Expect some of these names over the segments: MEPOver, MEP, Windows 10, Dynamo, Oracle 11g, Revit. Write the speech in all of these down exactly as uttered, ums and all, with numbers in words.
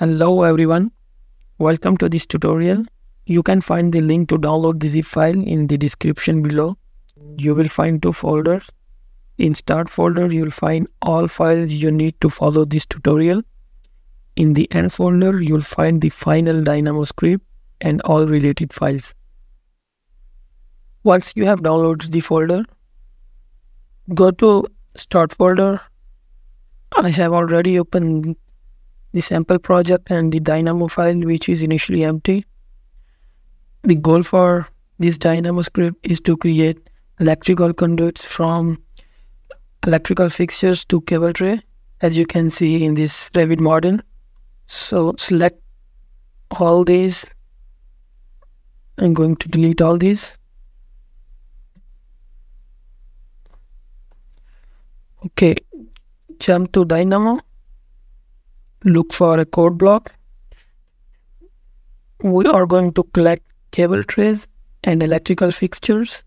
Hello everyone, welcome to this tutorial. You can find the link to download the zip file in the description below. You will find two folders. In start folder, you will find all files you need to follow this tutorial. In the end folder, you will find the final Dynamo script and all related files. Once you have downloaded the folder, go to start folder. I have already opened the sample project and the Dynamo file, which is initially empty. The goal for this Dynamo script is to create electrical conduits from electrical fixtures to cable tray, as you can see in this Revit model. So select all these. I'm going to delete all these. Okay, jump to Dynamo. Look for a code block. We are going to collect cable trays and electrical fixtures.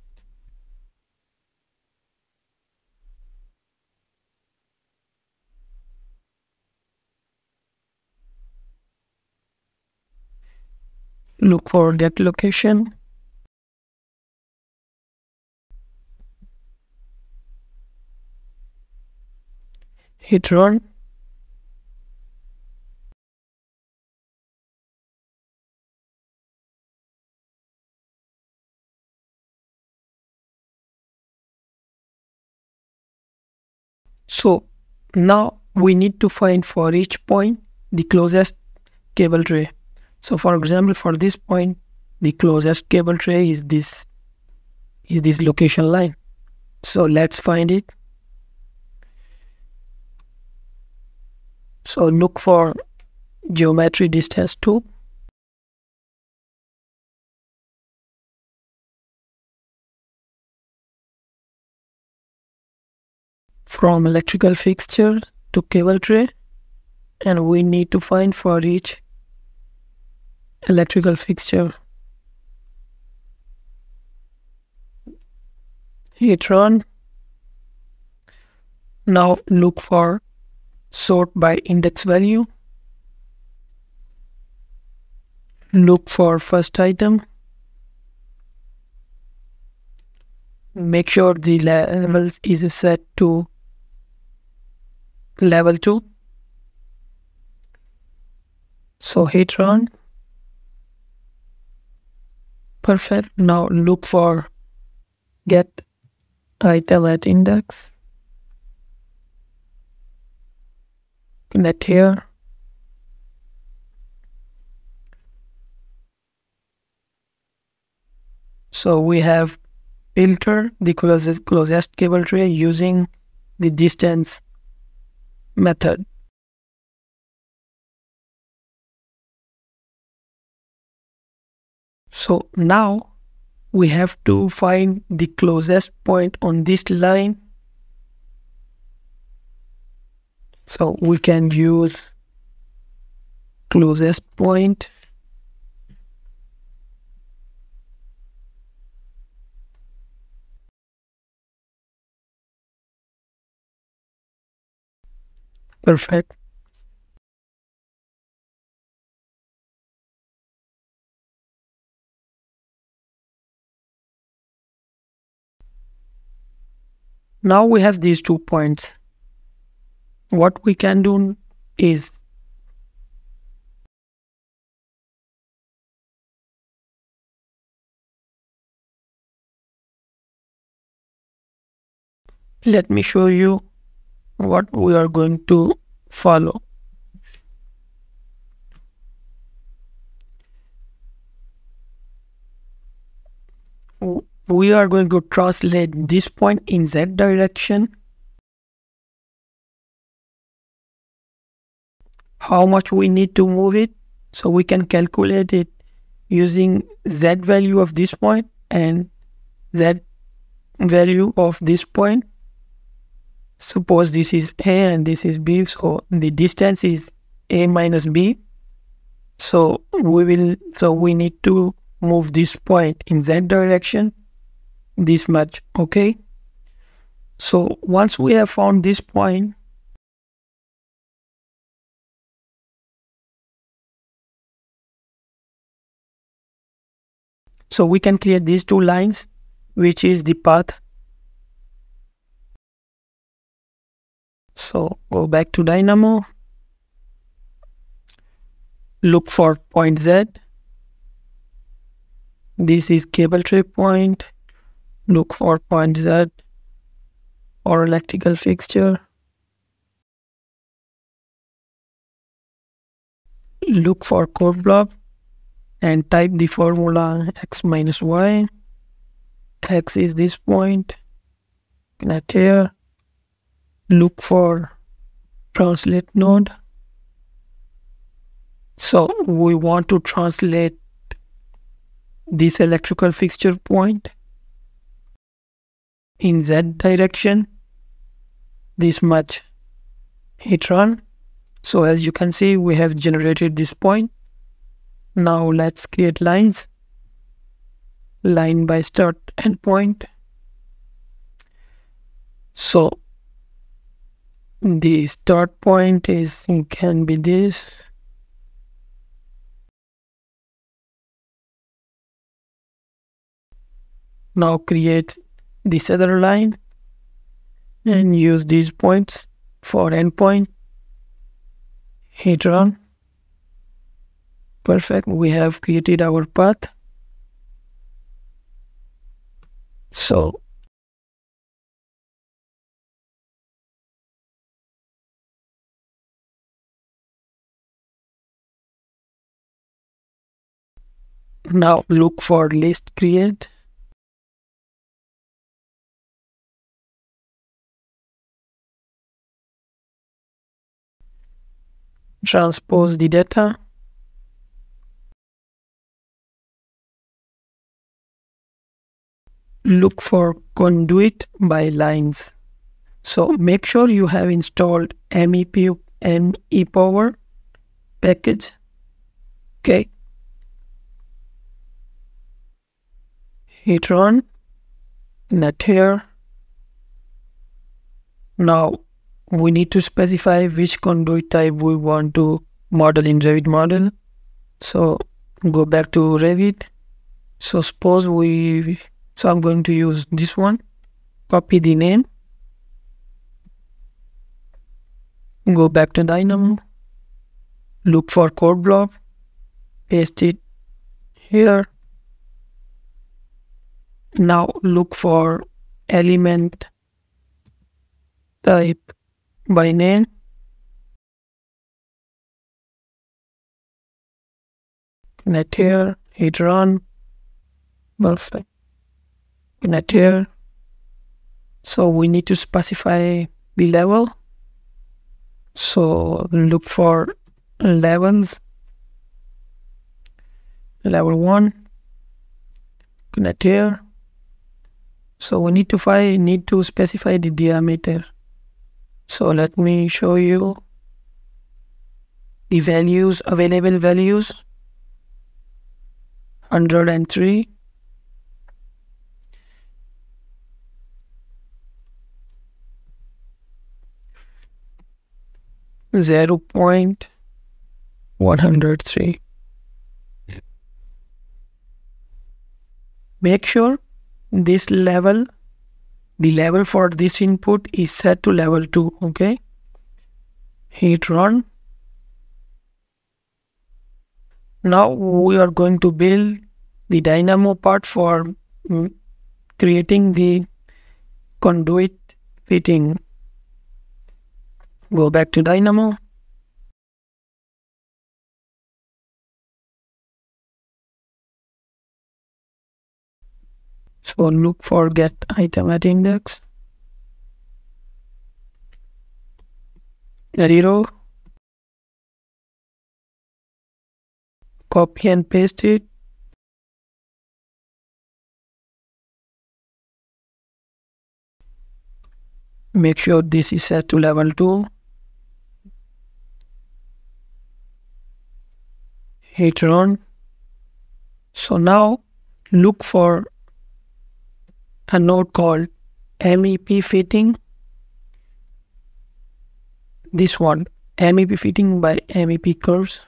Look for that location. Hit run. So now we need to find for each point the closest cable tray. So for example, for this point, the closest cable tray is this is this location line. So let's find it. So look for geometry distance two. From electrical fixture to cable tray, and we need to find for each electrical fixture. Hit run. Now look for sort by index value. Look for first item. Make sure the level is set to level two. So hit run. Perfect. Now look for get item at index. Connect here. So we have filtered the closest, closest cable tray using the distance method. So now we have to find the closest point on this line. So we can use closest point. Perfect. Now we have these two points. What we can do is let me show you what we are going to follow. We are going to translate this point in Z direction. How much we need to move it? So we can calculate it using Z value of this point and Z value of this point. Suppose this is A and this is B, so the distance is A minus B. So we will so we need to move this point in Z direction this much. Okay, so once we have found this point, So we can create these two lines, which is the path. So go back to Dynamo, look for point Z. This is cable tray point. Look for point Z or electrical fixture. Look for code block and type the formula x minus y. X is this point, connect here. Look for translate node. So we want to translate this electrical fixture point in Z direction, this much hit run. So as you can see, we have generated this point. Now let's create lines, line by start and point. So the start point is can be this, now create this other line and use these points for endpoint. Hit run. Perfect, we have created our path. So now look for list create. Transpose the data. Look for conduit by lines. So make sure you have installed M E P, M E Power package. Okay. Hit run. Not here. Now we need to specify which conduit type we want to model in Revit model. So go back to Revit. So suppose we, so I'm going to use this one. Copy the name. Go back to Dynamo. Look for code block. Paste it here. Now look for element type by name. Connect here, hit run. Perfect. Connect here. So we need to specify the level. So look for levels. Level one. Connect here. So we need to find need to specify the diameter. So let me show you the values, available values, one hundred and three. zero point one hundred three. Make sure this level, the level for this input is set to level two, okay? Hit run. Now we are going to build the Dynamo part for creating the conduit fitting. Go back to Dynamo. So look for get item at index zero. Copy and paste it. Make sure this is set to level two. Hit run. So now look for a node called M E P fitting. This one, M E P fitting by M E P curves.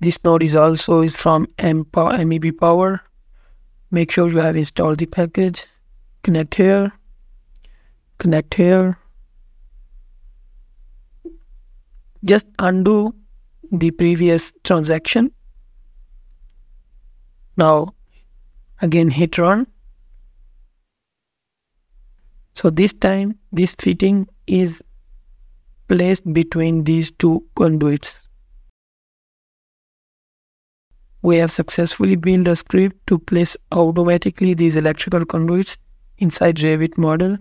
This node is also is from MEPover. Make sure you have installed the package. Connect here. Connect here. Just undo the previous transaction. Now again hit run. So this time this fitting is placed between these two conduits. We have successfully built a script to place automatically these electrical conduits inside Revit model.